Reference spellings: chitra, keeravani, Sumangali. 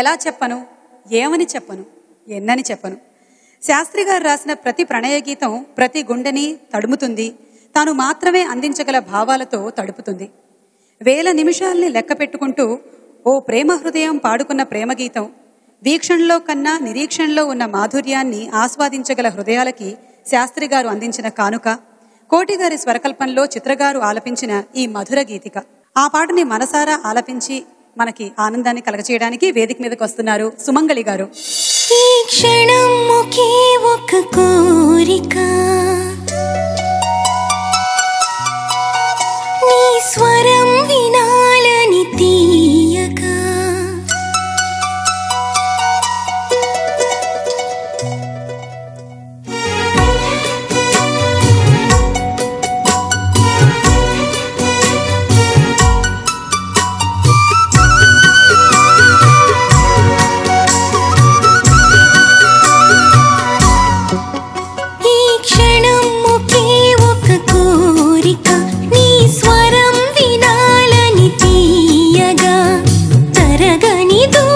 ఎలా చెప్పను, ఏమని చెప్పను, ఎన్నని చెప్పను. శాస్త్రి గారు రాసిన ప్రతి ప్రణయ గీతం ప్రతి గుండెని తడుముతుంది, తాను మాత్రమే అందించగల భావాలతో తడుపుతుంది. వేల నిమిషాల్ని లెక్క పెట్టుకుంటూ ఓ ప్రేమ హృదయం పాడుకున్న ప్రేమగీతం వీక్షణలో కన్నా నిరీక్షణలో ఉన్న మాధుర్యాన్ని ఆస్వాదించగల హృదయాలకి శాస్త్రి గారు అందించిన కానుక. కోటిగారి స్వరకల్పంలో చిత్రగారు ఆలపించిన ఈ మధుర గీతిక. ఆ పాటని మనసారా ఆలపించి మనకి ఆనందాన్ని కలగచేయడానికి వేదిక మీదకి వస్తున్నారు సుమంగళి గారు. స్వరం వినాలని తీయగా నీ స్వరం వినాలని తీయగా తరగని